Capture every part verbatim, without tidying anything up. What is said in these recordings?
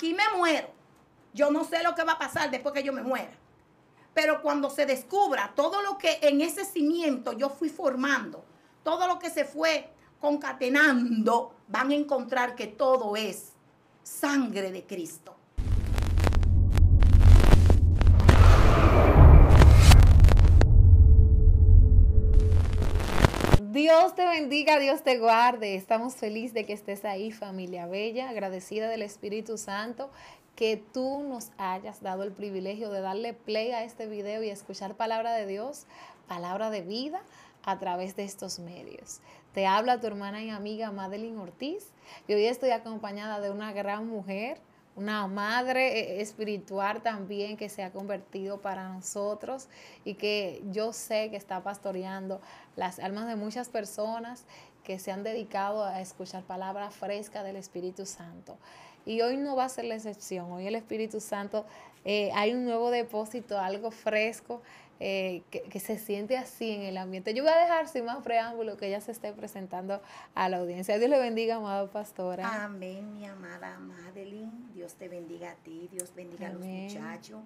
aquí me muero. Yo no sé lo que va a pasar después que yo me muera. Pero cuando se descubra todo lo que en ese cimiento yo fui formando, todo lo que se fue concatenando, van a encontrar que todo es sangre de Cristo. Dios te bendiga, Dios te guarde. Estamos felices de que estés ahí, familia bella, agradecida del Espíritu Santo, que tú nos hayas dado el privilegio de darle play a este video y escuchar palabra de Dios, palabra de vida a través de estos medios. Te habla tu hermana y amiga Madeline Ortiz y hoy estoy acompañada de una gran mujer, una madre espiritual también que se ha convertido para nosotros y que yo sé que está pastoreando las almas de muchas personas que se han dedicado a escuchar palabra fresca del Espíritu Santo. Y hoy no va a ser la excepción. Hoy el Espíritu Santo, eh, hay un nuevo depósito, algo fresco, eh, que, que se siente así en el ambiente. Yo voy a dejar sin más preámbulo que ella se esté presentando a la audiencia. Dios le bendiga, amada pastora. Amén, mi amada Madeline. Dios te bendiga a ti, Dios bendiga Amén. A los muchachos,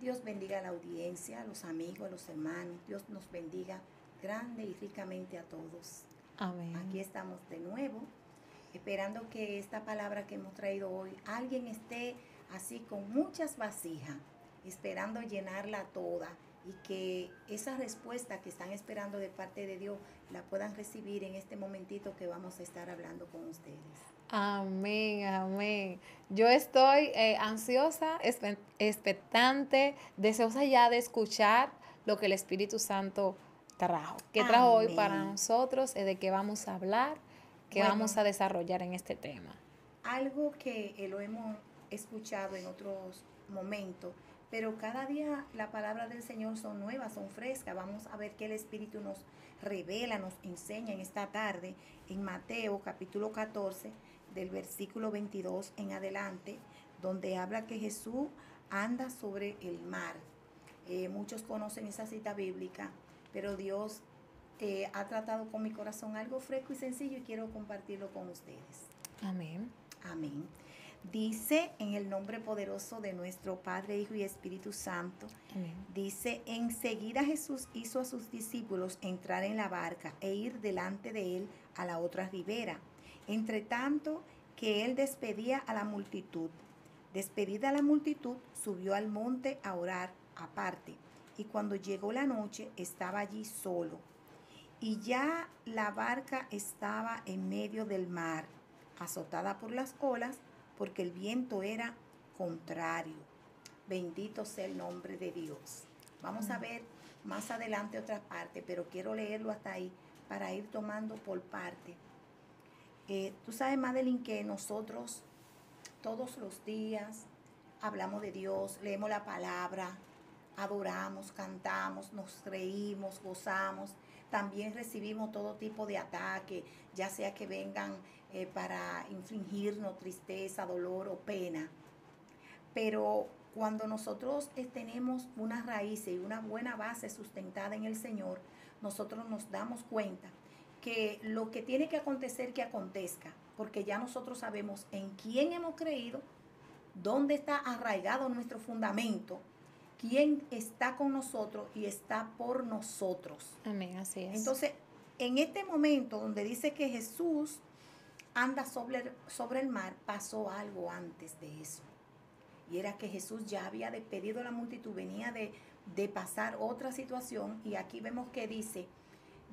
Dios bendiga a la audiencia, a los amigos, a los hermanos. Dios nos bendiga grande y ricamente a todos. Amén. Aquí estamos de nuevo, esperando que esta palabra que hemos traído hoy, alguien esté así con muchas vasijas, esperando llenarla toda y que esa respuesta que están esperando de parte de Dios la puedan recibir en este momentito que vamos a estar hablando con ustedes. Amén, amén. Yo estoy eh, ansiosa, expectante, deseosa ya de escuchar lo que el Espíritu Santo trajo. ¿Qué trajo amén. Hoy para nosotros? ¿De qué vamos a hablar? Que bueno, vamos a desarrollar en este tema. Algo que eh, lo hemos escuchado en otros momentos, pero cada día la palabra del Señor son nuevas, son frescas. Vamos a ver qué el Espíritu nos revela, nos enseña en esta tarde en Mateo capítulo catorce, del versículo veintidós en adelante, donde habla que Jesús anda sobre el mar. Eh, muchos conocen esa cita bíblica, pero Dios Eh, ha tratado con mi corazón algo fresco y sencillo y quiero compartirlo con ustedes. Amén. Amén. Dice en el nombre poderoso de nuestro Padre, Hijo y Espíritu Santo. Amén. Dice, enseguida Jesús hizo a sus discípulos entrar en la barca e ir delante de él a la otra ribera. Entre tanto que él despedía a la multitud. Despedida la multitud, subió al monte a orar aparte. Y cuando llegó la noche, estaba allí solo. Y ya la barca estaba en medio del mar, azotada por las olas, porque el viento era contrario. Bendito sea el nombre de Dios. Vamos a ver más adelante otra parte, pero quiero leerlo hasta ahí para ir tomando por parte. Eh, tú sabes, Madeline, que nosotros todos los días hablamos de Dios, leemos la palabra, adoramos, cantamos, nos reímos, gozamos. También recibimos todo tipo de ataque, ya sea que vengan eh, para infligirnos tristeza, dolor o pena. Pero cuando nosotros eh, tenemos unas raíces y una buena base sustentada en el Señor, nosotros nos damos cuenta que lo que tiene que acontecer, que acontezca, porque ya nosotros sabemos en quién hemos creído, dónde está arraigado nuestro fundamento, quién está con nosotros y está por nosotros. Amén, así es. Entonces, en este momento donde dice que Jesús anda sobre el, sobre el mar, pasó algo antes de eso. Y era que Jesús ya había despedido a la multitud, venía de, de pasar otra situación. Y aquí vemos que dice,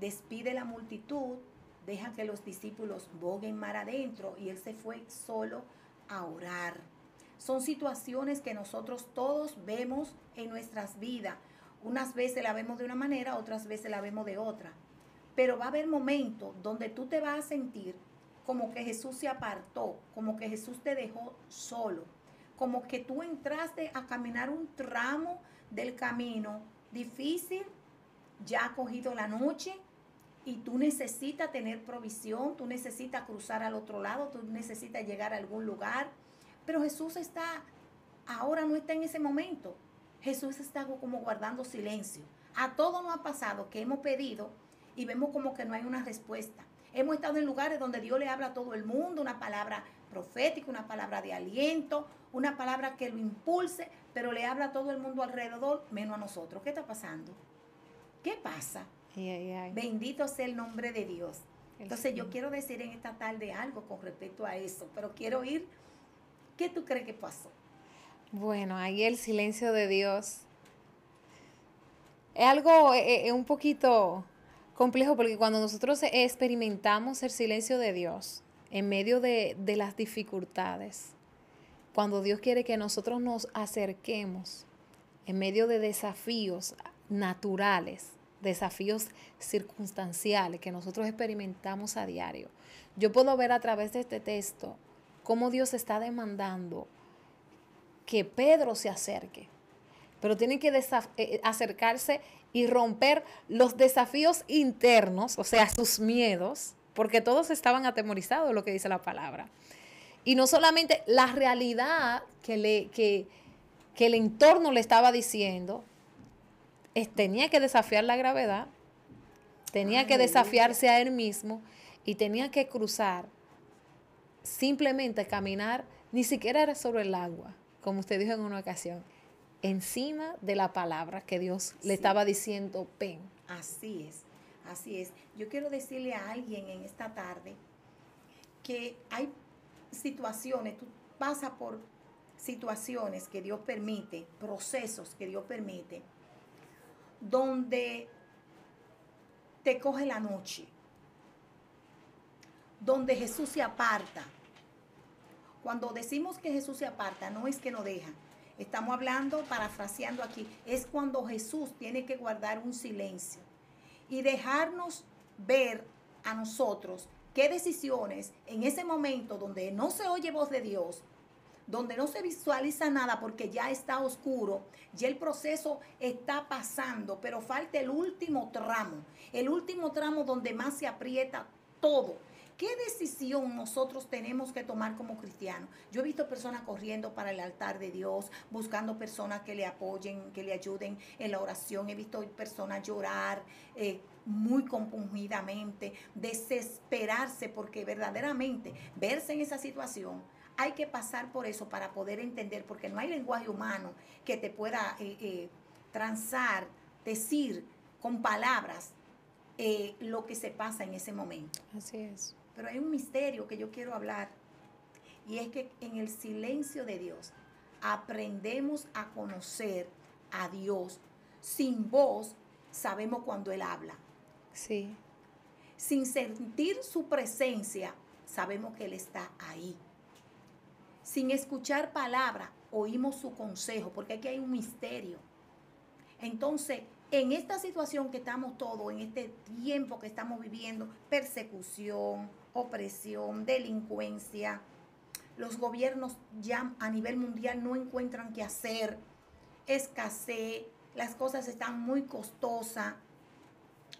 despide la multitud, deja que los discípulos boguen mar adentro y él se fue solo a orar. Son situaciones que nosotros todos vemos en nuestras vidas. Unas veces la vemos de una manera, otras veces la vemos de otra. Pero va a haber momentos donde tú te vas a sentir como que Jesús se apartó, como que Jesús te dejó solo, como que tú entraste a caminar un tramo del camino difícil, ya ha cogido la noche y tú necesitas tener provisión, tú necesitas cruzar al otro lado, tú necesitas llegar a algún lugar. Pero Jesús está, ahora no está en ese momento. Jesús está como guardando silencio. A todos nos ha pasado que hemos pedido y vemos como que no hay una respuesta. Hemos estado en lugares donde Dios le habla a todo el mundo, una palabra profética, una palabra de aliento, una palabra que lo impulse, pero le habla a todo el mundo alrededor, menos a nosotros. ¿Qué está pasando? ¿Qué pasa? Ay, ay, ay. Bendito sea el nombre de Dios. Entonces yo quiero decir en esta tarde algo con respecto a eso, pero quiero oír, ¿qué tú crees que pasó? Bueno, ahí el silencio de Dios. Es algo eh, eh, un poquito complejo, porque cuando nosotros experimentamos el silencio de Dios en medio de, de las dificultades, cuando Dios quiere que nosotros nos acerquemos en medio de desafíos naturales, desafíos circunstanciales que nosotros experimentamos a diario. Yo puedo ver a través de este texto cómo Dios está demandando que Pedro se acerque, pero tienen que acercarse y romper los desafíos internos, o sea, sus miedos, porque todos estaban atemorizados, lo que dice la palabra. Y no solamente la realidad que, le, que, que el entorno le estaba diciendo, es, tenía que desafiar la gravedad, tenía Ay. que desafiarse a él mismo y tenía que cruzar, simplemente caminar, ni siquiera era sobre el agua, como usted dijo en una ocasión, encima de la palabra que Dios sí. le estaba diciendo, ven. Así es, así es. Yo quiero decirle a alguien en esta tarde que hay situaciones, tú pasas por situaciones que Dios permite, procesos que Dios permite, donde te coge la noche, donde Jesús se aparta. Cuando decimos que Jesús se aparta, no es que no deja. Estamos hablando, parafraseando aquí, es cuando Jesús tiene que guardar un silencio y dejarnos ver a nosotros qué decisiones en ese momento donde no se oye voz de Dios, donde no se visualiza nada porque ya está oscuro, ya el proceso está pasando, pero falta el último tramo, el último tramo donde más se aprieta todo. ¿Qué decisión nosotros tenemos que tomar como cristianos? Yo he visto personas corriendo para el altar de Dios, buscando personas que le apoyen, que le ayuden en la oración. He visto personas llorar eh, muy compungidamente, desesperarse, porque verdaderamente verse en esa situación, hay que pasar por eso para poder entender, porque no hay lenguaje humano que te pueda eh, eh, transar, decir con palabras eh, lo que se pasa en ese momento. Así es. Pero hay un misterio que yo quiero hablar, y es que en el silencio de Dios aprendemos a conocer a Dios. Sin voz sabemos cuando Él habla. Sí. Sin sentir su presencia sabemos que Él está ahí. Sin escuchar palabra oímos su consejo, porque aquí hay un misterio. Entonces, en esta situación que estamos todos, en este tiempo que estamos viviendo, persecución, opresión, delincuencia, los gobiernos ya a nivel mundial no encuentran qué hacer, escasez, las cosas están muy costosas,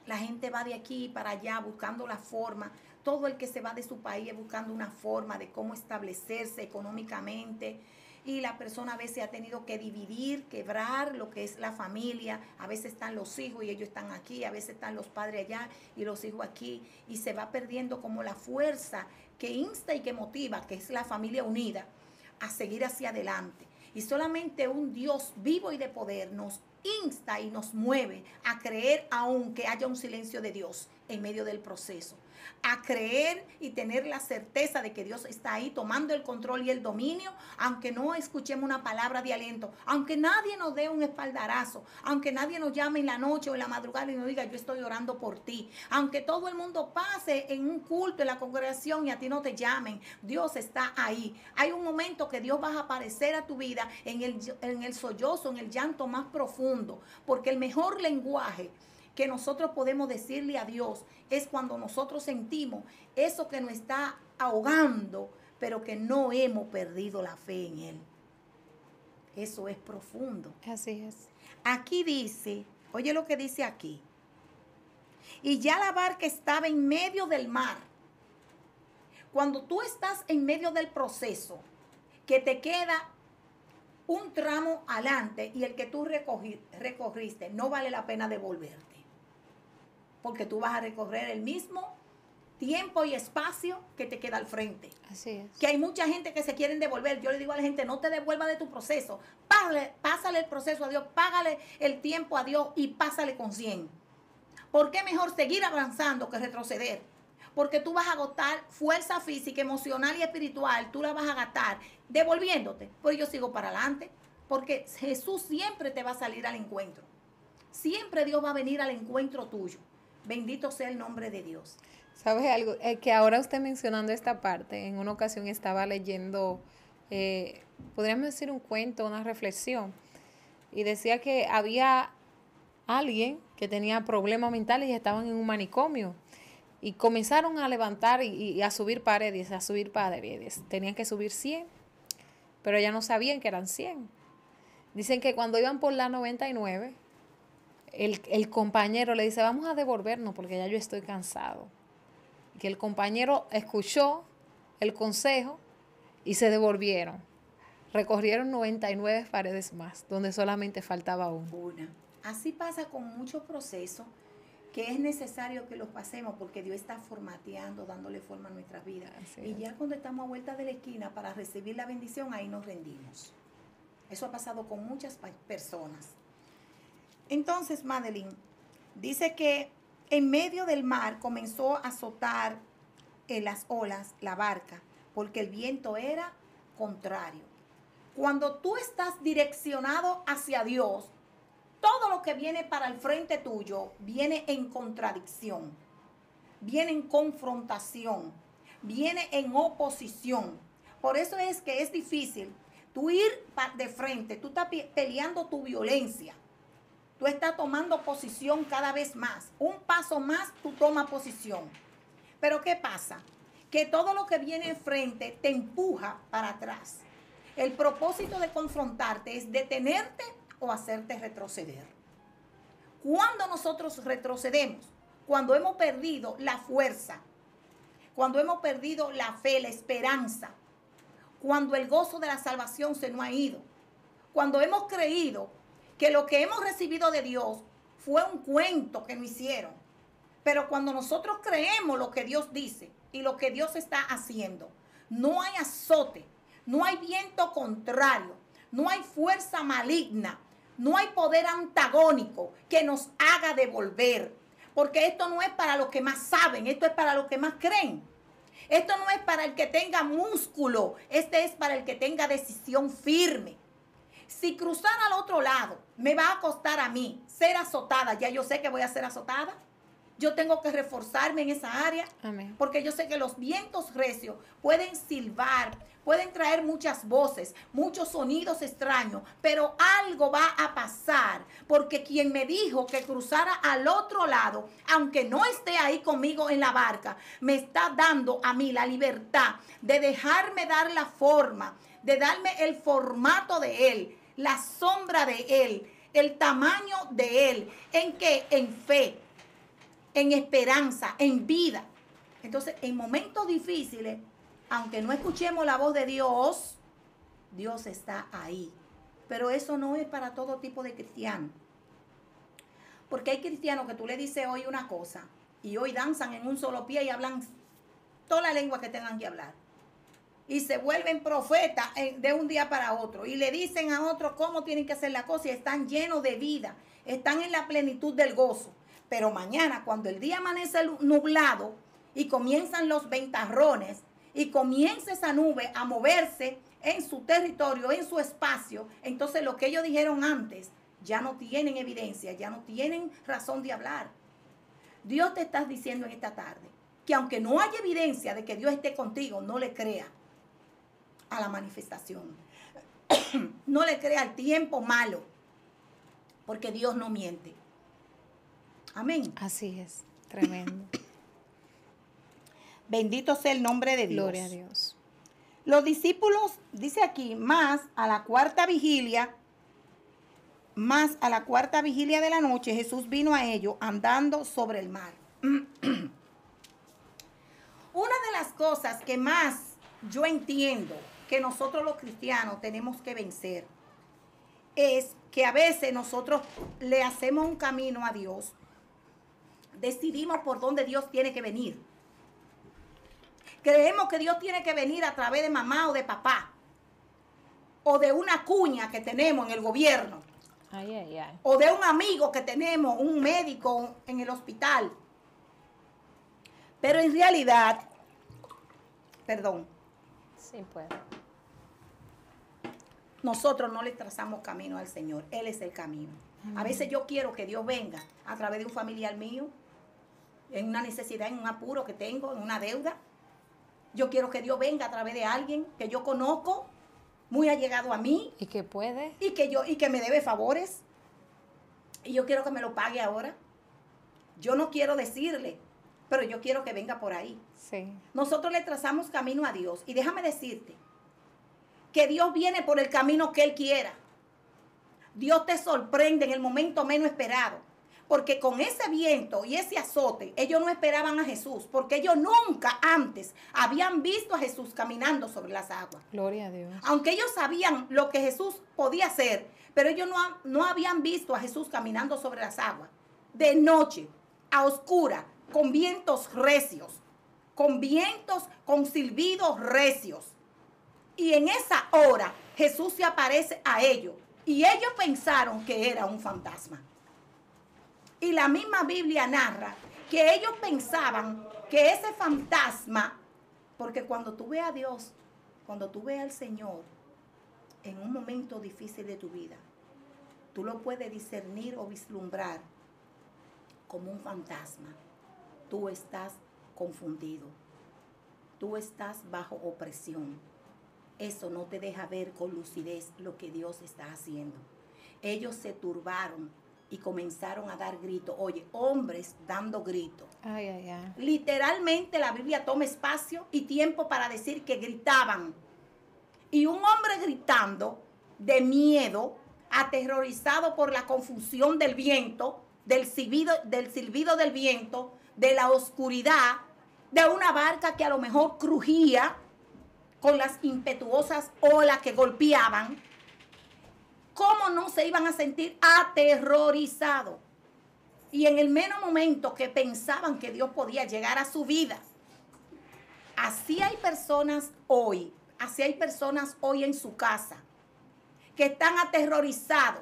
la gente va de aquí para allá buscando la forma, todo el que se va de su país buscando una forma de cómo establecerse económicamente. Y la persona a veces ha tenido que dividir, quebrar lo que es la familia. A veces están los hijos y ellos están aquí. A veces están los padres allá y los hijos aquí. Y se va perdiendo como la fuerza que insta y que motiva, que es la familia unida, a seguir hacia adelante. Y solamente un Dios vivo y de poder nos insta y nos mueve a creer, aunque haya un silencio de Dios en medio del proceso, a creer y tener la certeza de que Dios está ahí tomando el control y el dominio, aunque no escuchemos una palabra de aliento, aunque nadie nos dé un espaldarazo, aunque nadie nos llame en la noche o en la madrugada y nos diga yo estoy orando por ti, aunque todo el mundo pase en un culto, en la congregación y a ti no te llamen, Dios está ahí. Hay un momento que Dios va a aparecer a tu vida en el, en el sollozo, en el llanto más profundo, porque el mejor lenguaje que nosotros podemos decirle a Dios es cuando nosotros sentimos eso que nos está ahogando, pero que no hemos perdido la fe en Él. Eso es profundo. Así es. Aquí dice, oye lo que dice aquí. Y ya la barca estaba en medio del mar. Cuando tú estás en medio del proceso, que te queda un tramo adelante y el que tú recogí, recorriste, no vale la pena devolverte, porque tú vas a recorrer el mismo tiempo y espacio que te queda al frente. Así es. Que hay mucha gente que se quieren devolver. Yo le digo a la gente, no te devuelva de tu proceso. Pásale, pásale el proceso a Dios, págale el tiempo a Dios y pásale con cien. ¿Por qué mejor seguir avanzando que retroceder? Porque tú vas a agotar fuerza física, emocional y espiritual. Tú la vas a gastar devolviéndote. Pero yo sigo para adelante. Porque Jesús siempre te va a salir al encuentro. Siempre Dios va a venir al encuentro tuyo. Bendito sea el nombre de Dios. ¿Sabes algo? Eh, que ahora usted mencionando esta parte, en una ocasión estaba leyendo, eh, podríamos decir un cuento, una reflexión, y decía que había alguien que tenía problemas mentales y estaban en un manicomio. Y comenzaron a levantar y, y a subir paredes, a subir paredes. Tenían que subir cien, pero ya no sabían que eran cien. Dicen que cuando iban por la noventa y nueve, el, el compañero le dice, vamos a devolvernos porque ya yo estoy cansado. Que el compañero escuchó el consejo y se devolvieron. Recorrieron noventa y nueve paredes más, donde solamente faltaba una. Una. Así pasa con muchos procesos que es necesario que los pasemos porque Dios está formateando, dándole forma a nuestras vidas. Y ya cuando estamos a vuelta de la esquina para recibir la bendición, ahí nos rendimos. Eso ha pasado con muchas personas. Entonces, Madeline dice que en medio del mar comenzó a azotar en las olas la barca porque el viento era contrario. Cuando tú estás direccionado hacia Dios, todo lo que viene para el frente tuyo viene en contradicción, viene en confrontación, viene en oposición. Por eso es que es difícil tú ir de frente, tú estás peleando tu violencia. Tú estás tomando posición cada vez más. Un paso más, tú tomas posición. Pero ¿qué pasa? Que todo lo que viene al frente te empuja para atrás. El propósito de confrontarte es detenerte o hacerte retroceder. ¿Cuándo nosotros retrocedemos? Cuando hemos perdido la fuerza. Cuando hemos perdido la fe, la esperanza. Cuando el gozo de la salvación se nos ha ido. Cuando hemos creído que lo que hemos recibido de Dios fue un cuento que nos hicieron. Pero cuando nosotros creemos lo que Dios dice y lo que Dios está haciendo, no hay azote, no hay viento contrario, no hay fuerza maligna, no hay poder antagónico que nos haga devolver. Porque esto no es para los que más saben, esto es para los que más creen. Esto no es para el que tenga músculo, este es para el que tenga decisión firme. Si cruzar al otro lado me va a costar a mí ser azotada, ya yo sé que voy a ser azotada. Yo tengo que reforzarme en esa área. Amén. Porque yo sé que los vientos recios pueden silbar, pueden traer muchas voces, muchos sonidos extraños, pero algo va a pasar. Porque quien me dijo que cruzara al otro lado, aunque no esté ahí conmigo en la barca, me está dando a mí la libertad de dejarme dar la forma, de darme el formato de Él, la sombra de Él, el tamaño de Él. ¿En qué? En fe, en esperanza, en vida. Entonces, en momentos difíciles, aunque no escuchemos la voz de Dios, Dios está ahí. Pero eso no es para todo tipo de cristiano. Porque hay cristianos que tú le dices hoy una cosa, y hoy danzan en un solo pie y hablan toda la lengua que tengan que hablar. Y se vuelven profetas de un día para otro. Y le dicen a otros cómo tienen que hacer la cosa. Y están llenos de vida. Están en la plenitud del gozo. Pero mañana, cuando el día amanece nublado y comienzan los ventarrones y comienza esa nube a moverse en su territorio, en su espacio, entonces lo que ellos dijeron antes ya no tienen evidencia, ya no tienen razón de hablar. Dios te está diciendo en esta tarde que aunque no haya evidencia de que Dios esté contigo, no le crea a la manifestación. No le crea al tiempo malo, porque Dios no miente. Amén. Así es, tremendo. Bendito sea el nombre de Dios. Gloria a Dios. Los discípulos, dice aquí, más a la cuarta vigilia, más a la cuarta vigilia de la noche, Jesús vino a ellos andando sobre el mar. Una de las cosas que más yo entiendo que nosotros los cristianos tenemos que vencer es que a veces nosotros le hacemos un camino a Dios. Decidimos por dónde Dios tiene que venir. Creemos que Dios tiene que venir a través de mamá o de papá, o de una cuña que tenemos en el gobierno, ay, ay, ay. o de un amigo que tenemos, un médico en el hospital. Pero en realidad, perdón, sí, pues. nosotros no le trazamos camino al Señor, Él es el camino. Mm. A veces yo quiero que Dios venga a través de un familiar mío, en una necesidad, en un apuro que tengo, en una deuda. Yo quiero que Dios venga a través de alguien que yo conozco, muy allegado a mí. Y que puede. Y que, yo, y que me debe favores. Y yo quiero que me lo pague ahora. Yo no quiero decirle, pero yo quiero que venga por ahí. Sí. Nosotros le trazamos camino a Dios. Y déjame decirte que Dios viene por el camino que Él quiera. Dios te sorprende en el momento menos esperado. Porque con ese viento y ese azote, ellos no esperaban a Jesús, porque ellos nunca antes habían visto a Jesús caminando sobre las aguas. Gloria a Dios. Aunque ellos sabían lo que Jesús podía hacer, pero ellos no, no habían visto a Jesús caminando sobre las aguas. De noche, a oscura, con vientos recios, con vientos, con silbidos recios. Y en esa hora, Jesús se aparece a ellos, y ellos pensaron que era un fantasma. Y la misma Biblia narra que ellos pensaban que ese fantasma, porque cuando tú ves a Dios, cuando tú ves al Señor en un momento difícil de tu vida, tú lo puedes discernir o vislumbrar como un fantasma. Tú estás confundido. Tú estás bajo opresión. Eso no te deja ver con lucidez lo que Dios está haciendo. Ellos se turbaron. Y comenzaron a dar gritos. Oye, hombres dando gritos. Ay, ay, ay. Literalmente la Biblia toma espacio y tiempo para decir que gritaban. Y un hombre gritando de miedo, aterrorizado por la confusión del viento, del silbido, del silbido del viento, de la oscuridad, de una barca que a lo mejor crujía con las impetuosas olas que golpeaban. ¿Cómo no se iban a sentir aterrorizados? Y en el menos momento que pensaban que Dios podía llegar a su vida. Así hay personas hoy, así hay personas hoy en su casa, que están aterrorizados,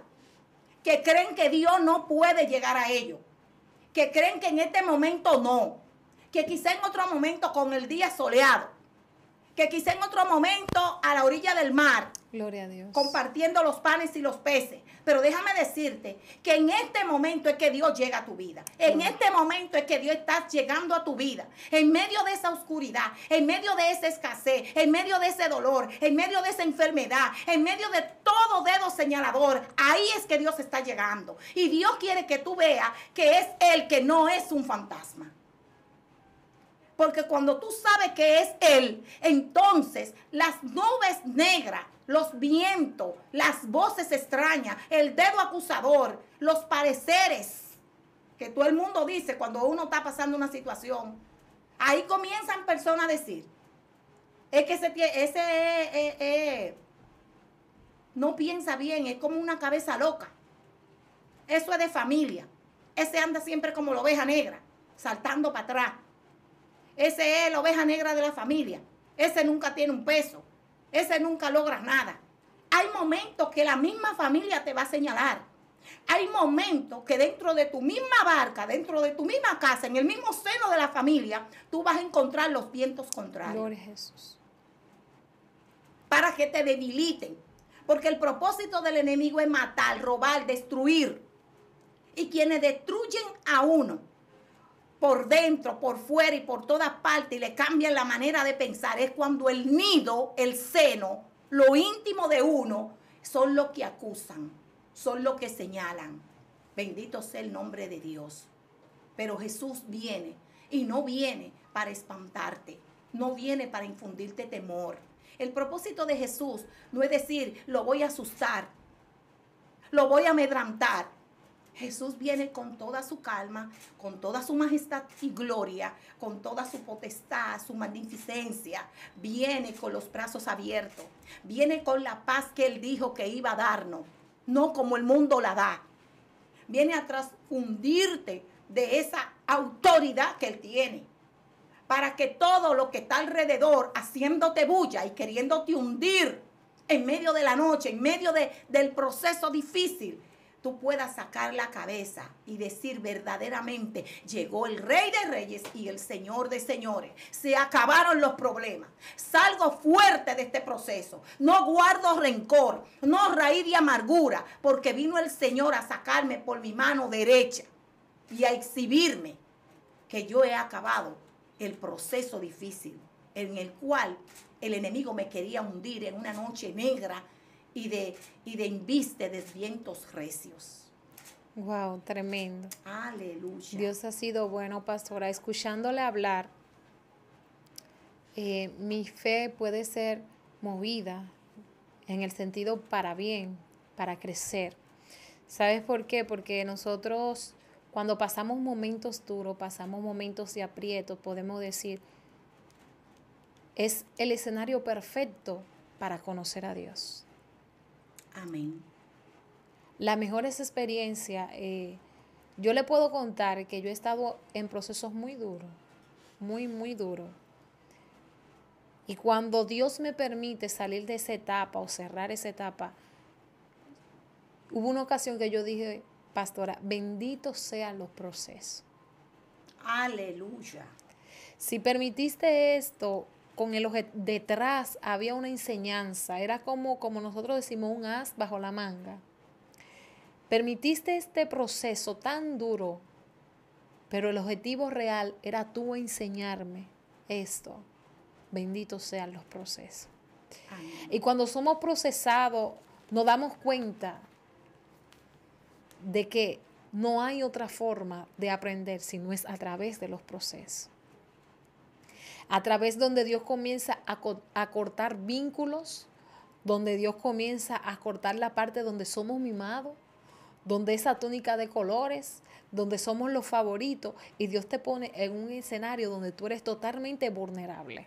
que creen que Dios no puede llegar a ellos, que creen que en este momento no, que quizá en otro momento con el día soleado, que quizá en otro momento a la orilla del mar, gloria a Dios, compartiendo los panes y los peces. Pero déjame decirte que en este momento es que Dios llega a tu vida. En mm. este momento es que Dios está llegando a tu vida. En medio de esa oscuridad, en medio de esa escasez, en medio de ese dolor, en medio de esa enfermedad, en medio de todo dedo señalador, ahí es que Dios está llegando. Y Dios quiere que tú veas que es Él, que no es un fantasma. Porque cuando tú sabes que es Él, entonces las nubes negras, los vientos, las voces extrañas, el dedo acusador, los pareceres que todo el mundo dice cuando uno está pasando una situación, ahí comienzan personas a decir, es que ese, ese eh, eh, no piensa bien, es como una cabeza loca. Eso es de familia. Ese anda siempre como la oveja negra, saltando para atrás. Ese es la oveja negra de la familia. Ese nunca tiene un peso. Ese nunca logra nada. Hay momentos que la misma familia te va a señalar. Hay momentos que dentro de tu misma barca, dentro de tu misma casa, en el mismo seno de la familia, tú vas a encontrar los vientos contrarios. Gloria a Jesús. Para que te debiliten. Porque el propósito del enemigo es matar, robar, destruir. Y quienes destruyen a uno, por dentro, por fuera y por todas partes, y le cambian la manera de pensar, es cuando el nido, el seno, lo íntimo de uno, son los que acusan, son los que señalan. Bendito sea el nombre de Dios. Pero Jesús viene, y no viene para espantarte, no viene para infundirte temor. El propósito de Jesús no es decir, lo voy a asustar, lo voy a amedrantar. Jesús viene con toda su calma, con toda su majestad y gloria, con toda su potestad, su magnificencia. Viene con los brazos abiertos. Viene con la paz que Él dijo que iba a darnos, no como el mundo la da. Viene a transfundirte de esa autoridad que Él tiene para que todo lo que está alrededor haciéndote bulla y queriéndote hundir en medio de la noche, en medio de, del proceso difícil, tú puedas sacar la cabeza y decir verdaderamente, llegó el Rey de Reyes y el Señor de Señores. Se acabaron los problemas. Salgo fuerte de este proceso. No guardo rencor, no raíz de amargura, porque vino el Señor a sacarme por mi mano derecha y a exhibirme que yo he acabado el proceso difícil en el cual el enemigo me quería hundir en una noche negra y de, y de embiste de vientos recios. Wow, tremendo. Aleluya. Dios ha sido bueno, pastora. Escuchándole hablar, eh, mi fe puede ser movida en el sentido para bien, para crecer. ¿Sabes por qué? Porque nosotros, cuando pasamos momentos duros, pasamos momentos de aprieto, podemos decir, es el escenario perfecto para conocer a Dios. Amén. Las mejores experiencias, eh, yo le puedo contar que yo he estado en procesos muy duros, muy, muy duros. Y cuando Dios me permite salir de esa etapa o cerrar esa etapa, hubo una ocasión que yo dije, pastora, benditos sean los procesos. Aleluya. Si permitiste esto, con el objeto, detrás había una enseñanza, era como, como nosotros decimos, un as bajo la manga. Permitiste este proceso tan duro, pero el objetivo real era tú enseñarme esto. Benditos sean los procesos. Amén. Y cuando somos procesados, nos damos cuenta de que no hay otra forma de aprender si no es a través de los procesos. A través donde Dios comienza a, co a cortar vínculos, donde Dios comienza a cortar la parte donde somos mimados, donde esa túnica de colores, donde somos los favoritos, y Dios te pone en un escenario donde tú eres totalmente vulnerable.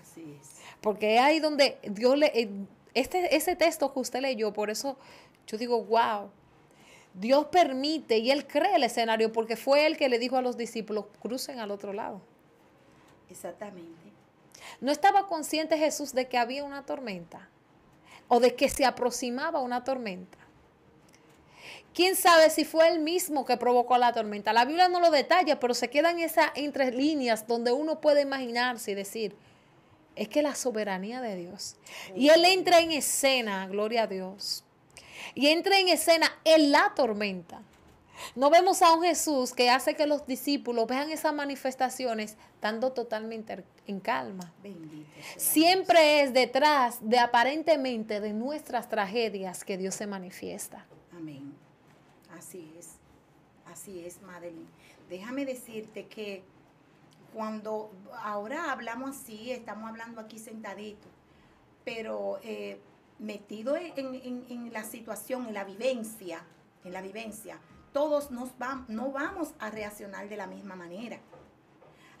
Así es. Porque es ahí donde Dios le... Este, ese texto que usted leyó, por eso yo digo, wow, Dios permite y Él crea el escenario, porque fue Él que le dijo a los discípulos, crucen al otro lado. Exactamente. No estaba consciente Jesús de que había una tormenta o de que se aproximaba una tormenta. ¿Quién sabe si fue él mismo que provocó la tormenta? La Biblia no lo detalla, pero se quedan esas entre líneas donde uno puede imaginarse y decir, es que la soberanía de Dios. Y Él entra en escena, gloria a Dios. Y entra en escena en la tormenta. No vemos a un Jesús que hace que los discípulos vean esas manifestaciones estando totalmente en calma. Siempre es detrás de aparentemente de nuestras tragedias que Dios se manifiesta. Amén. Así es. Así es, Madeline. Déjame decirte que cuando ahora hablamos así, estamos hablando aquí sentaditos, pero eh, metido en, en, en la situación, en la vivencia, en la vivencia, todos nos va, no vamos a reaccionar de la misma manera.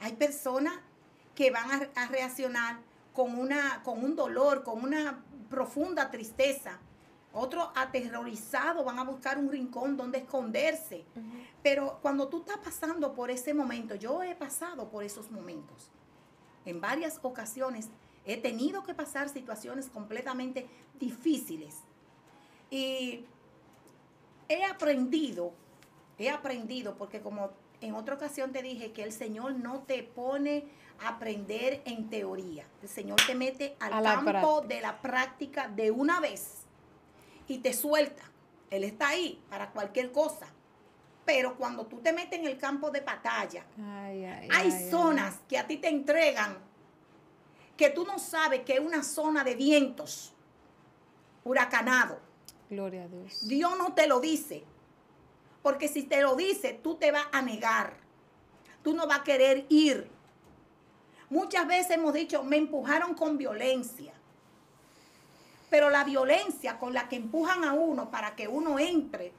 Hay personas que van a, a reaccionar con, una, con un dolor, con una profunda tristeza. Otros aterrorizados van a buscar un rincón donde esconderse. Uh-huh. Pero cuando tú estás pasando por ese momento, yo he pasado por esos momentos. En varias ocasiones he tenido que pasar situaciones completamente difíciles. Y he aprendido, he aprendido, porque como en otra ocasión te dije que el Señor no te pone a aprender en teoría. El Señor te mete al campo de la práctica de una vez y te suelta. Él está ahí para cualquier cosa. Pero cuando tú te metes en el campo de batalla, ay, ay, hay ay, zonas ay. que a ti te entregan que tú no sabes que es una zona de vientos huracanado. Gloria a Dios. Dios no te lo dice, porque si te lo dice, tú te vas a negar, tú no vas a querer ir. Muchas veces hemos dicho, me empujaron con violencia, pero la violencia con la que empujan a uno para que uno entre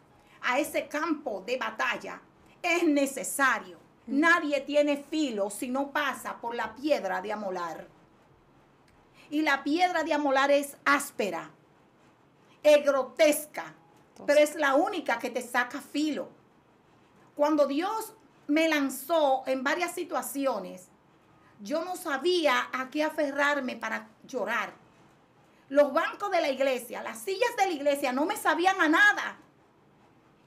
a ese campo de batalla es necesario. Mm. Nadie tiene filo si no pasa por la piedra de amolar. Y la piedra de amolar es áspera. Es grotesca, pero es la única que te saca filo. Cuando Dios me lanzó en varias situaciones, yo no sabía a qué aferrarme para llorar. Los bancos de la iglesia, las sillas de la iglesia no me sabían a nada.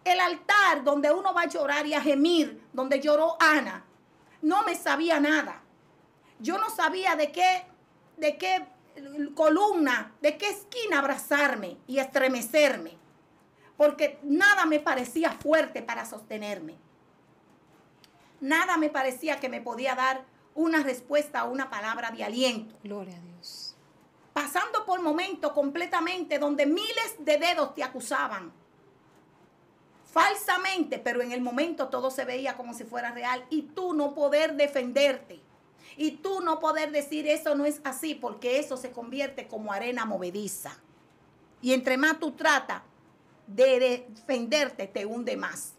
El altar donde uno va a llorar y a gemir, donde lloró Ana, no me sabía nada. Yo no sabía de qué, de qué columna, de qué esquina abrazarme y estremecerme, porque nada me parecía fuerte para sostenerme. Nada me parecía que me podía dar una respuesta o una palabra de aliento. Gloria a Dios. Pasando por momentos completamente donde miles de dedos te acusaban. Falsamente, pero en el momento todo se veía como si fuera real. Y tú no poder defenderte. Y tú no poder decir eso no es así, porque eso se convierte como arena movediza. Y entre más tú tratas de defenderte, te hunde más.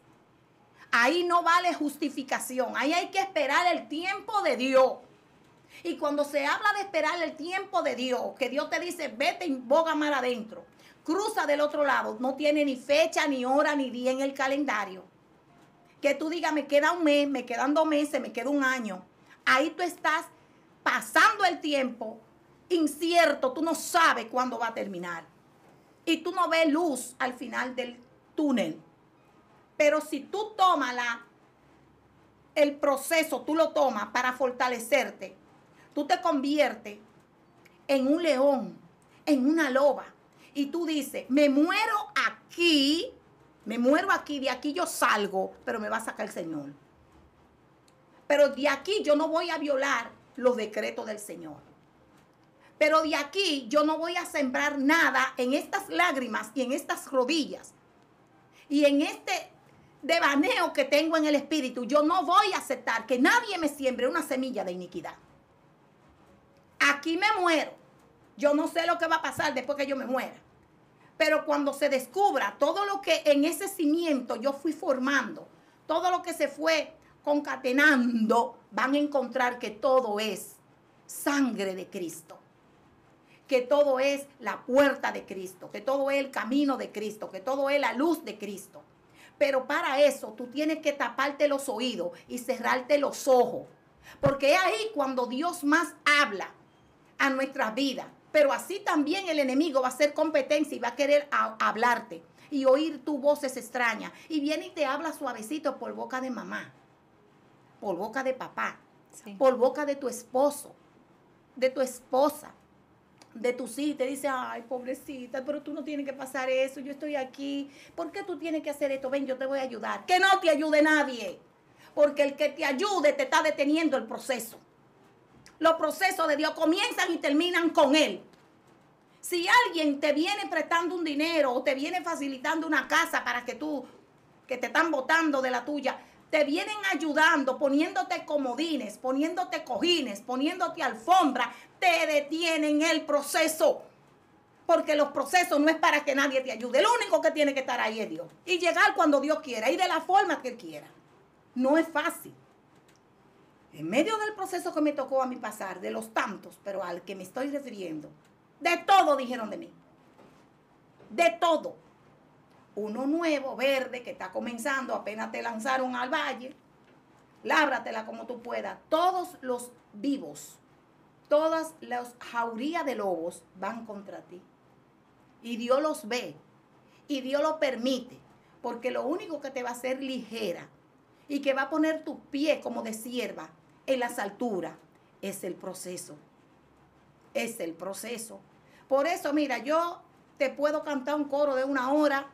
Ahí no vale justificación. Ahí hay que esperar el tiempo de Dios. Y cuando se habla de esperar el tiempo de Dios, que Dios te dice, vete y boga mar adentro, cruza del otro lado, no tiene ni fecha, ni hora, ni día en el calendario. Que tú digas, me queda un mes, me quedan dos meses, me queda un año. Ahí tú estás pasando el tiempo incierto, tú no sabes cuándo va a terminar. Y tú no ves luz al final del túnel. Pero si tú tomas la, el proceso, tú lo tomas para fortalecerte, tú te conviertes en un león, en una loba. Y tú dices, me muero aquí, me muero aquí, de aquí yo salgo, pero me va a sacar el Señor. Pero de aquí yo no voy a violar los decretos del Señor. Pero de aquí yo no voy a sembrar nada en estas lágrimas y en estas rodillas. Y en este devaneo que tengo en el espíritu, yo no voy a aceptar que nadie me siembre una semilla de iniquidad. Aquí me muero. Yo no sé lo que va a pasar después que yo me muera. Pero cuando se descubra todo lo que en ese cimiento yo fui formando, todo lo que se fue concatenando, van a encontrar que todo es sangre de Cristo. Que todo es la puerta de Cristo, que todo es el camino de Cristo, que todo es la luz de Cristo. Pero para eso tú tienes que taparte los oídos y cerrarte los ojos. Porque es ahí cuando Dios más habla a nuestras vidas. Pero así también el enemigo va a hacer competencia y va a querer a hablarte y oír tus voces extrañas. Y viene y te habla suavecito por boca de mamá, por boca de papá, sí, por boca de tu esposo, de tu esposa, de tus hijos. Te dice, ay, pobrecita, pero tú no tienes que pasar eso, yo estoy aquí, ¿por qué tú tienes que hacer esto? Ven, yo te voy a ayudar. Que no te ayude nadie, porque el que te ayude te está deteniendo el proceso. Los procesos de Dios comienzan y terminan con Él. Si alguien te viene prestando un dinero o te viene facilitando una casa para que tú, que te están botando de la tuya, te vienen ayudando, poniéndote comodines, poniéndote cojines, poniéndote alfombra, te detienen el proceso. Porque los procesos no es para que nadie te ayude. El único que tiene que estar ahí es Dios. Y llegar cuando Dios quiera y de la forma que Él quiera. No es fácil. En medio del proceso que me tocó a mí pasar, de los tantos, pero al que me estoy refiriendo, de todo dijeron de mí. De todo. Uno nuevo, verde, que está comenzando, apenas te lanzaron al valle, lábratela como tú puedas. Todos los vivos, todas las jaurías de lobos van contra ti. Y Dios los ve, y Dios lo permite, porque lo único que te va a hacer ligera y que va a poner tus pies como de sierva en las alturas es el proceso. Es el proceso. Por eso, mira, yo te puedo cantar un coro de una hora,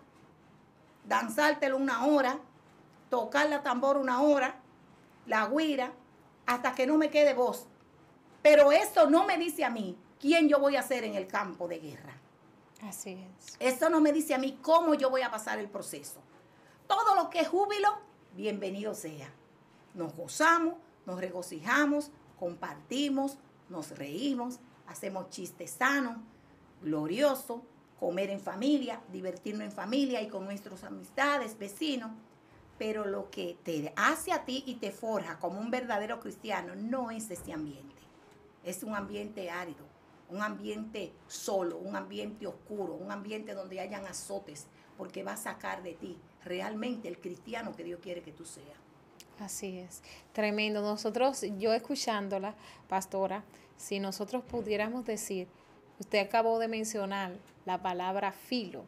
danzártelo una hora, tocar la tambora una hora, la guira, hasta que no me quede voz. Pero eso no me dice a mí quién yo voy a ser en el campo de guerra. Así es. Eso no me dice a mí cómo yo voy a pasar el proceso. Todo lo que es júbilo, bienvenido sea. Nos gozamos, nos regocijamos, compartimos, nos reímos, hacemos chistes sanos, gloriosos, comer en familia, divertirnos en familia y con nuestras amistades, vecinos. Pero lo que te hace a ti y te forja como un verdadero cristiano no es este ambiente. Es un ambiente árido, un ambiente solo, un ambiente oscuro, un ambiente donde hayan azotes, porque va a sacar de ti realmente el cristiano que Dios quiere que tú seas. Así es, tremendo. Nosotros, yo escuchándola, pastora, si nosotros pudiéramos decir, usted acabó de mencionar la palabra filo.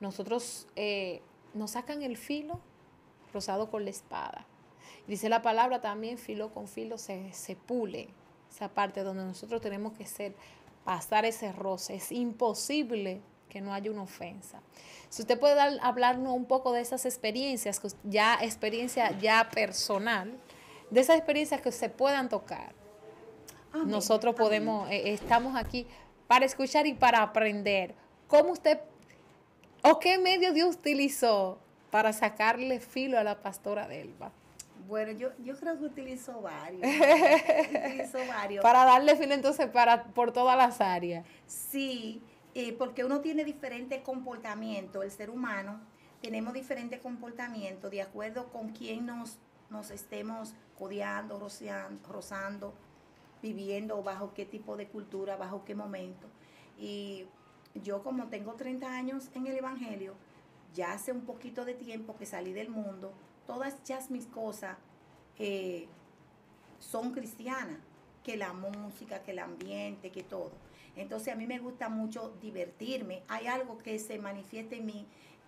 Nosotros eh, nos sacan el filo rozado con la espada. Dice la palabra también, filo con filo se, se pule. Esa parte donde nosotros tenemos que ser, pasar ese roce. Es imposible que no haya una ofensa. Si usted puede dar, hablarnos un poco de esas experiencias, ya experiencia ya personal, de esas experiencias que se puedan tocar. Amén. Nosotros podemos, Amén. Eh, estamos aquí para escuchar y para aprender. ¿Cómo usted o qué medio Dios utilizó para sacarle filo a la pastora Delva? Bueno, yo, yo creo que utilizo varios. utilizo varios. Para darle filo entonces para, por todas las áreas. Sí, eh, porque uno tiene diferentes comportamientos. El ser humano tenemos diferentes comportamientos de acuerdo con quién nos, nos estemos codeando, roceando, rozando, viviendo, bajo qué tipo de cultura, bajo qué momento. Y yo, como tengo treinta años en el Evangelio, ya hace un poquito de tiempo que salí del mundo, todas ya mis cosas eh, son cristianas, que la música, que el ambiente, que todo. Entonces a mí me gusta mucho divertirme. Hay algo que se manifiesta en mí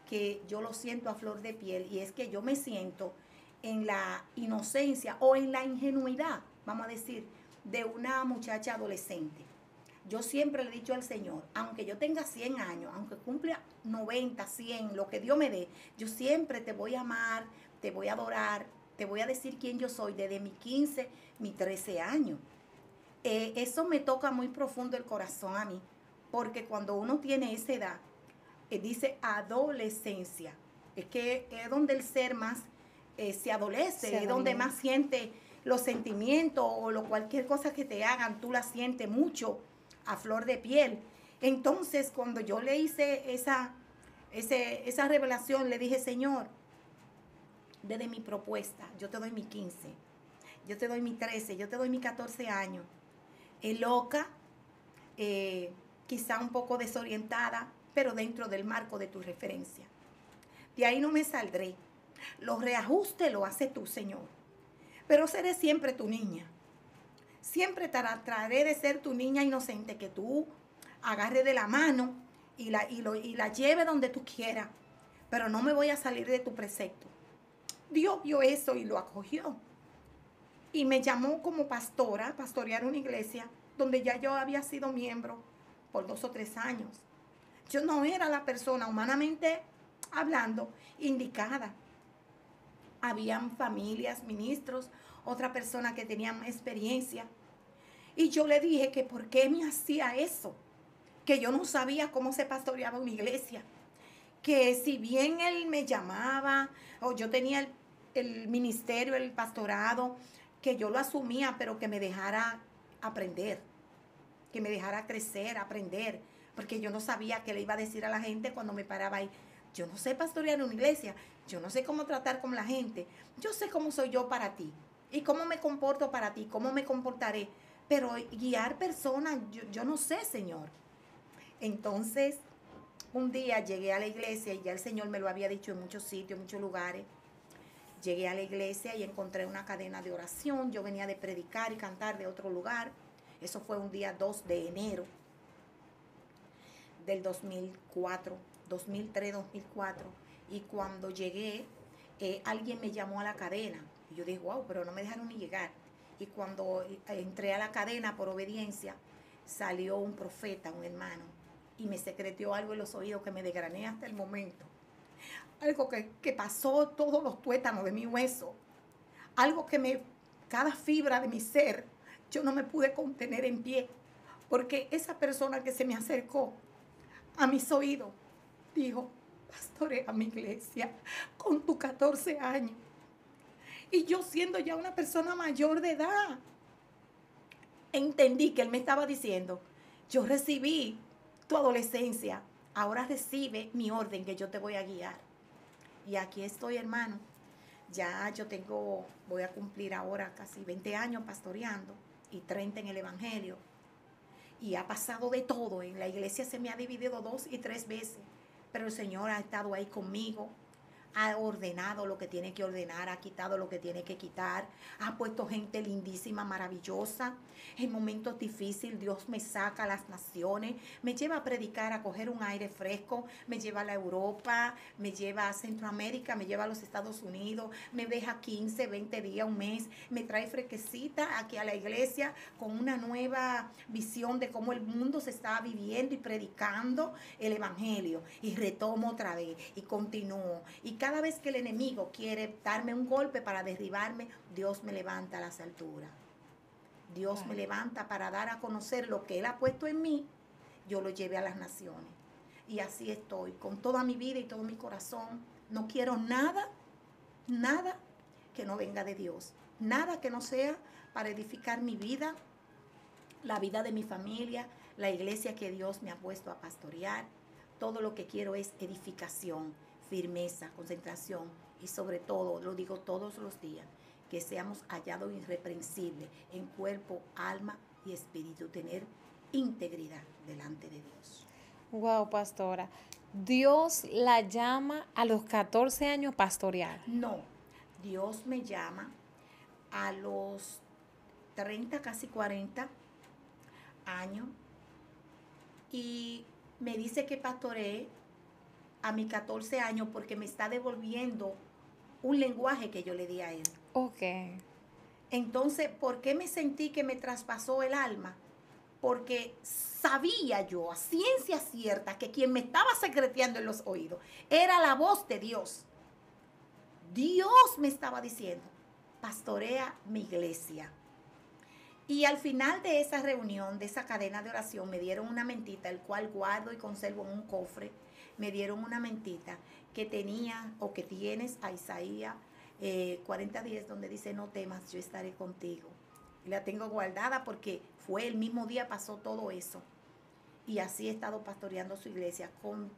que yo lo siento a flor de piel, y es que yo me siento en la inocencia o en la ingenuidad, vamos a decir, de una muchacha adolescente. Yo siempre le he dicho al Señor, aunque yo tenga cien años, aunque cumpla noventa, cien, lo que Dios me dé, yo siempre te voy a amar, te voy a adorar, te voy a decir quién yo soy desde mis quince, mis trece años. Eh, eso me toca muy profundo el corazón a mí, porque cuando uno tiene esa edad, eh, dice adolescencia, es que es donde el ser más eh, se adolece, sí, es donde más siente los sentimientos o lo, cualquier cosa que te hagan, tú la sientes mucho, a flor de piel. Entonces, cuando yo le hice esa, ese, esa revelación, le dije, Señor, desde mi propuesta, yo te doy mi quince, yo te doy mi trece, yo te doy mi catorce años. Eh, loca, eh, quizá un poco desorientada, pero dentro del marco de tu referencia. De ahí no me saldré. Los reajustes lo haces tú, Señor. Pero seré siempre tu niña. Siempre trataré de ser tu niña inocente, que tú agarres de la mano y la, y lo, y la lleves donde tú quieras, pero no me voy a salir de tu precepto. Dios vio eso y lo acogió. Y me llamó como pastora, pastorear una iglesia donde ya yo había sido miembro por dos o tres años. Yo no era la persona, humanamente hablando, indicada. Habían familias, ministros, otra persona que tenía más experiencia. Y yo le dije que por qué me hacía eso, que yo no sabía cómo se pastoreaba una iglesia, que si bien él me llamaba, o yo tenía el, el ministerio, el pastorado, que yo lo asumía, pero que me dejara aprender, que me dejara crecer, aprender, porque yo no sabía qué le iba a decir a la gente cuando me paraba ahí. Yo no sé pastorear una iglesia, yo no sé cómo tratar con la gente, yo sé cómo soy yo para ti. ¿Y cómo me comporto para ti? ¿Cómo me comportaré? Pero guiar personas, yo, yo no sé, Señor. Entonces, un día llegué a la iglesia, y ya el Señor me lo había dicho en muchos sitios, en muchos lugares. Llegué a la iglesia y encontré una cadena de oración. Yo venía de predicar y cantar de otro lugar. Eso fue un día dos de enero del dos mil cuatro, dos mil tres, dos mil cuatro. Y cuando llegué, eh, alguien me llamó a la cadena. Yo dije, wow, pero no me dejaron ni llegar. Y cuando entré a la cadena por obediencia, salió un profeta, un hermano, y me secreteó algo en los oídos que me desgrané hasta el momento. Algo que, que pasó todos los tuétanos de mi hueso. Algo que me, cada fibra de mi ser, yo no me pude contener en pie. Porque esa persona que se me acercó a mis oídos, dijo, pastorea mi iglesia con tus catorce años. Y yo, siendo ya una persona mayor de edad, entendí que él me estaba diciendo, yo recibí tu adolescencia, ahora recibe mi orden que yo te voy a guiar. Y aquí estoy, hermano. Ya yo tengo, voy a cumplir ahora casi veinte años pastoreando y treinta en el Evangelio. Y ha pasado de todo. En la iglesia se me ha dividido dos y tres veces. Pero el Señor ha estado ahí conmigo. ha ordenado lo que tiene que ordenar, ha quitado lo que tiene que quitar, ha puesto gente lindísima, maravillosa. En momentos difíciles Dios me saca a las naciones, me lleva a predicar, a coger un aire fresco, me lleva a la Europa, me lleva a Centroamérica, me lleva a los Estados Unidos, me deja quince, veinte días, un mes, me trae fresquecita aquí a la iglesia con una nueva visión de cómo el mundo se está viviendo y predicando el evangelio, y retomo otra vez y continúo. Y cada vez que el enemigo quiere darme un golpe para derribarme, Dios me levanta a las alturas. Dios Ay. me levanta para dar a conocer lo que Él ha puesto en mí, yo lo llevé a las naciones. Y así estoy, con toda mi vida y todo mi corazón. No quiero nada, nada que no venga de Dios. Nada que no sea para edificar mi vida, la vida de mi familia, la iglesia que Dios me ha puesto a pastorear. Todo lo que quiero es edificación, firmeza, concentración y sobre todo, lo digo todos los días, que seamos hallados irreprensibles en cuerpo, alma y espíritu, tener integridad delante de Dios. Wow, pastora. ¿Dios la llama a los catorce años pastorear? No, Dios me llama a los treinta, casi cuarenta años y me dice que pastoreé a mis catorce años porque me está devolviendo un lenguaje que yo le di a él. Ok. Entonces, ¿por qué me sentí que me traspasó el alma? Porque sabía yo a ciencia cierta que quien me estaba secreteando en los oídos era la voz de Dios. Dios me estaba diciendo, pastorea mi iglesia. Y al final de esa reunión, de esa cadena de oración, me dieron una mentita, el cual guardo y conservo en un cofre. Me dieron una mentita que tenía o que tienes a Isaías eh, cuarenta, diez, donde dice, no temas, yo estaré contigo. Y la tengo guardada porque fue el mismo día, pasó todo eso. Y así he estado pastoreando su iglesia con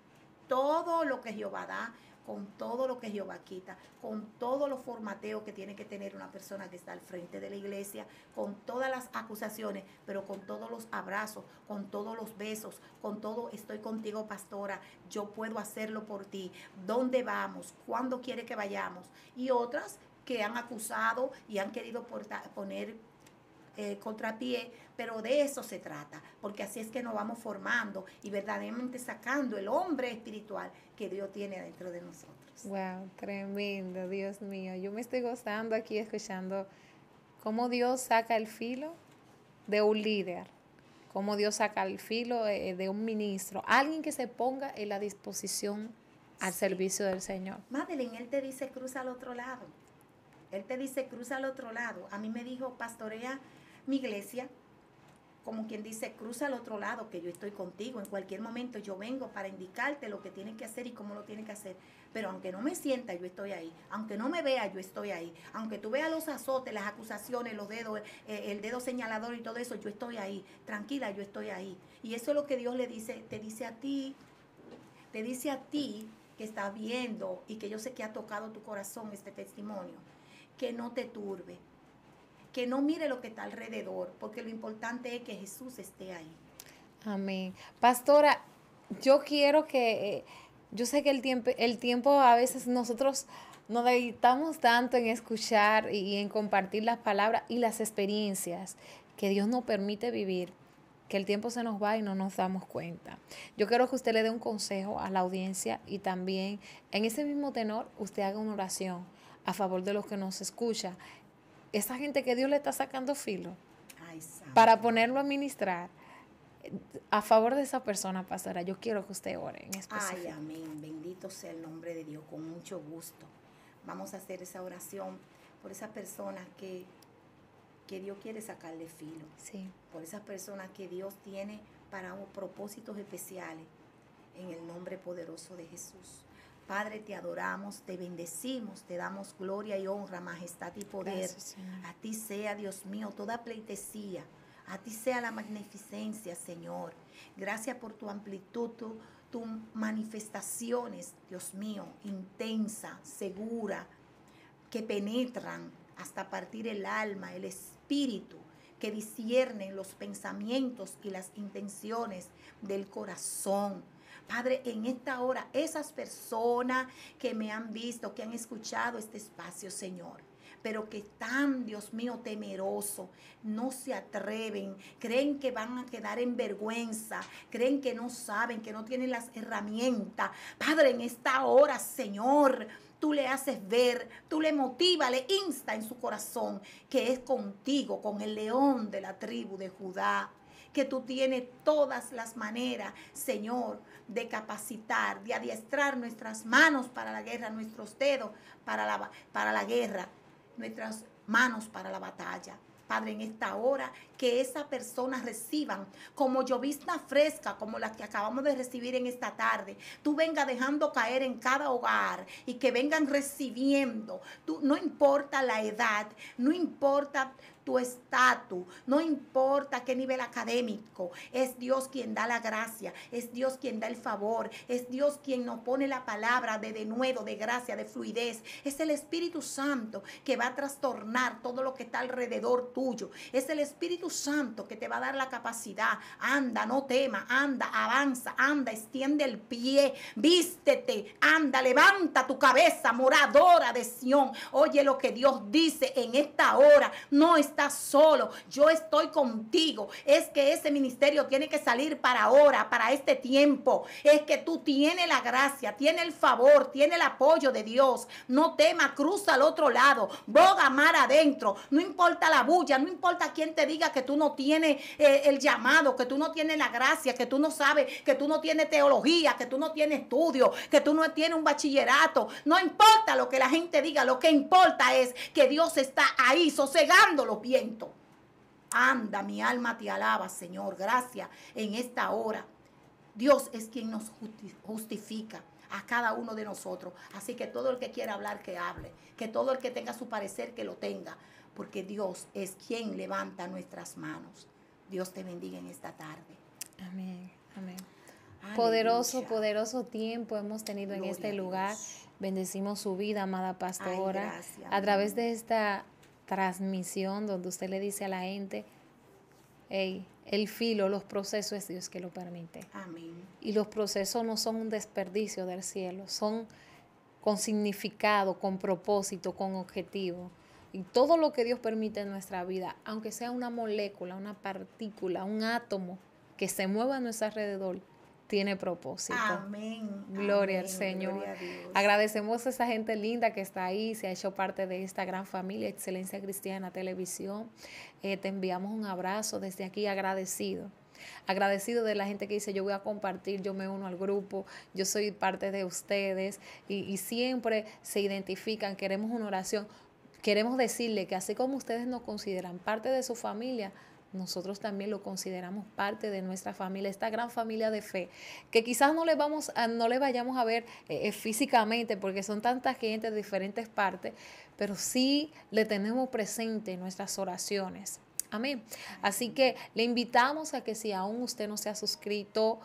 todo lo que Jehová da, con todo lo que Jehová quita, con todos los formateos que tiene que tener una persona que está al frente de la iglesia, con todas las acusaciones, pero con todos los abrazos, con todos los besos, con todo, estoy contigo, pastora, yo puedo hacerlo por ti, ¿dónde vamos? ¿Cuándo quiere que vayamos? Y otras que han acusado y han querido portar, poner Eh, contrapié, pero de eso se trata, porque así es que nos vamos formando y verdaderamente sacando el hombre espiritual que Dios tiene dentro de nosotros. Wow, tremendo, Dios mío. Yo me estoy gozando aquí escuchando cómo Dios saca el filo de un líder, cómo Dios saca el filo eh, de un ministro, alguien que se ponga en la disposición al sí. servicio del Señor. Madeline, Él te dice cruza al otro lado. Él te dice cruza al otro lado. A mí me dijo pastorea mi iglesia, como quien dice, cruza al otro lado, que yo estoy contigo. En cualquier momento yo vengo para indicarte lo que tienes que hacer y cómo lo tienes que hacer. Pero aunque no me sienta, yo estoy ahí. Aunque no me vea, yo estoy ahí. Aunque tú veas los azotes, las acusaciones, los dedos, eh, el dedo señalador y todo eso, yo estoy ahí. Tranquila, yo estoy ahí. Y eso es lo que Dios le dice, te dice a ti, te dice a ti que está viendo y que yo sé que ha tocado tu corazón este testimonio, que no te turbe, que no mire lo que está alrededor, porque lo importante es que Jesús esté ahí. Amén. Pastora, yo quiero que, eh, yo sé que el tiempo, el tiempo a veces nosotros nos dedicamos tanto en escuchar y, y en compartir las palabras y las experiencias que Dios nos permite vivir, que el tiempo se nos va y no nos damos cuenta. Yo quiero que usted le dé un consejo a la audiencia y también en ese mismo tenor usted haga una oración a favor de los que nos escuchan. Esa gente que Dios le está sacando filo Ay, para ponerlo a ministrar, a favor de esa persona, pastora, yo quiero que usted ore en específico. Ay, amén. Bendito sea el nombre de Dios. Con mucho gusto vamos a hacer esa oración por esas personas que, que Dios quiere sacarle filo. Sí. Por esas personas que Dios tiene para propósitos especiales, en el nombre poderoso de Jesús. Padre, te adoramos, te bendecimos, te damos gloria y honra, majestad y poder. Gracias, Señor. A ti sea, Dios mío, toda pleitesía. A ti sea la magnificencia, Señor. Gracias por tu amplitud, tu, tu manifestaciones, Dios mío, intensa, segura, que penetran hasta partir el alma, el espíritu, que disciernen los pensamientos y las intenciones del corazón. Padre, en esta hora, esas personas que me han visto, que han escuchado este espacio, Señor, pero que están, Dios mío, temerosos, no se atreven, creen que van a quedar en vergüenza, creen que no saben, que no tienen las herramientas. Padre, en esta hora, Señor, tú le haces ver, tú le motivas, le insta en su corazón que es contigo, con el león de la tribu de Judá, que tú tienes todas las maneras, Señor, de capacitar, de adiestrar nuestras manos para la guerra, nuestros dedos para la, para la guerra, nuestras manos para la batalla. Padre, en esta hora, que esas personas reciban como llovizna fresca, como la que acabamos de recibir en esta tarde. Tú venga dejando caer en cada hogar y que vengan recibiendo. Tú, no importa la edad, no importa tu estatus, no importa qué nivel académico, es Dios quien da la gracia, es Dios quien da el favor, es Dios quien nos pone la palabra de denuedo, de gracia, de fluidez. Es el Espíritu Santo que va a trastornar todo lo que está alrededor tuyo. Es el Espíritu Santo que te va a dar la capacidad. Anda, no tema, anda, avanza, anda, extiende el pie, vístete, anda, levanta tu cabeza, moradora de Sión. Oye lo que Dios dice en esta hora, no es estás solo, yo estoy contigo. Es que ese ministerio tiene que salir para ahora, para este tiempo. Es que tú tienes la gracia, tienes el favor, tienes el apoyo de Dios. No temas, cruza al otro lado, boga mar adentro. No importa la bulla, no importa quién te diga que tú no tienes eh, el llamado, que tú no tienes la gracia, que tú no sabes, que tú no tienes teología, que tú no tienes estudio, que tú no tienes un bachillerato. No importa lo que la gente diga, lo que importa es que Dios está ahí sosegándolo. Viento. Anda, mi alma te alaba, Señor. Gracias en esta hora. Dios es quien nos justifica a cada uno de nosotros. Así que todo el que quiera hablar, que hable. Que todo el que tenga su parecer, que lo tenga. Porque Dios es quien levanta nuestras manos. Dios te bendiga en esta tarde. Amén, amén. Aleluya. Poderoso, poderoso tiempo hemos tenido Gloria en este lugar. Bendecimos su vida, amada pastora. Ay, gracias, a través de esta transmisión donde usted le dice a la gente, hey, el filo, los procesos es Dios que lo permite. Amén. Y los procesos no son un desperdicio del cielo, son con significado, con propósito, con objetivo. Y todo lo que Dios permite en nuestra vida, aunque sea una molécula, una partícula, un átomo que se mueva a nuestro alrededor, tiene propósito. Amén. Gloria Amén. Al Señor. Gloria a Dios. Agradecemos a esa gente linda que está ahí, se ha hecho parte de esta gran familia, Excelencia Cristiana Televisión. Eh, te enviamos un abrazo desde aquí, agradecido. Agradecido de la gente que dice, yo voy a compartir, yo me uno al grupo, yo soy parte de ustedes. Y, y siempre se identifican, queremos una oración. Queremos decirle que así como ustedes nos consideran parte de su familia, nosotros también lo consideramos parte de nuestra familia, esta gran familia de fe, que quizás no le, vamos a, no le vayamos a ver eh, físicamente porque son tantas gente de diferentes partes, pero sí le tenemos presente en nuestras oraciones. Amén. Así que le invitamos a que si aún usted no se ha suscrito,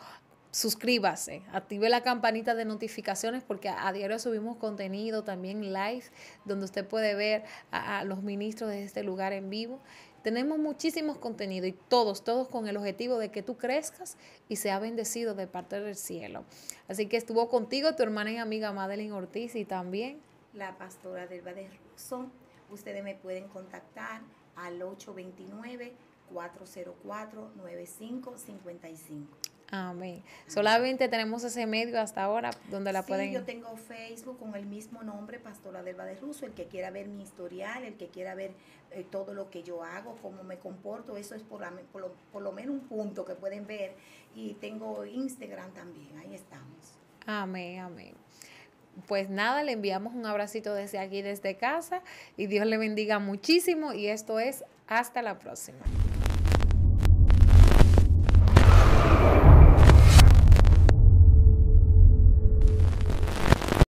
suscríbase, active la campanita de notificaciones porque a, a diario subimos contenido, también live, donde usted puede ver a, a los ministros de este lugar en vivo. Tenemos muchísimos contenidos y todos, todos con el objetivo de que tú crezcas y seas bendecido de parte del cielo. Así que estuvo contigo tu hermana y amiga Madeline Ortiz y también la pastora Delva de Rosón. Ustedes me pueden contactar al ocho dos nueve, cuatro cero cuatro, nueve cinco cinco cinco. Amén. Solamente tenemos ese medio hasta ahora donde la sí, pueden... yo tengo Facebook con el mismo nombre, Pastora Delva de Russo. El que quiera ver mi historial, el que quiera ver eh, todo lo que yo hago, cómo me comporto, eso es por, la, por, lo, por lo menos un punto que pueden ver. Y tengo Instagram también, ahí estamos. Amén, amén. Pues nada, le enviamos un abracito desde aquí, desde casa. Y Dios le bendiga muchísimo. Y esto es Hasta la Próxima.